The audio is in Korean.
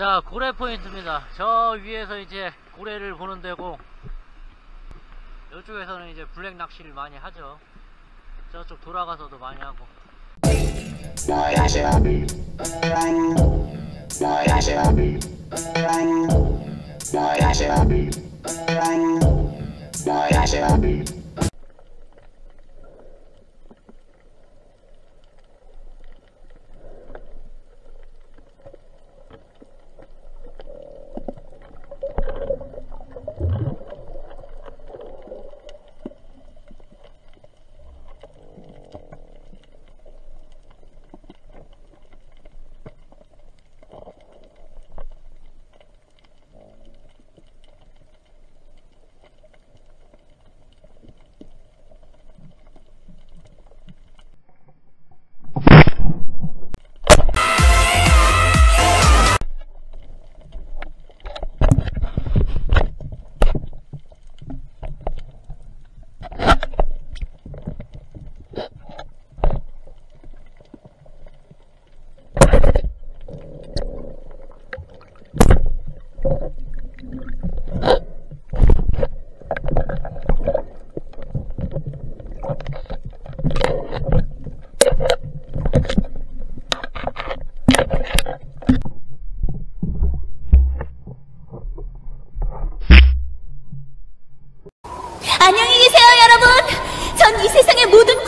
자, 고래 포인트입니다. 저 위에서 이제 고래를 보는 데고, 이쪽에서는 이제 블랙 낚시를 많이 하죠. 저쪽 돌아가서도 많이 하고. 안녕히 계세요, 여러분. 전 이 세상의 모든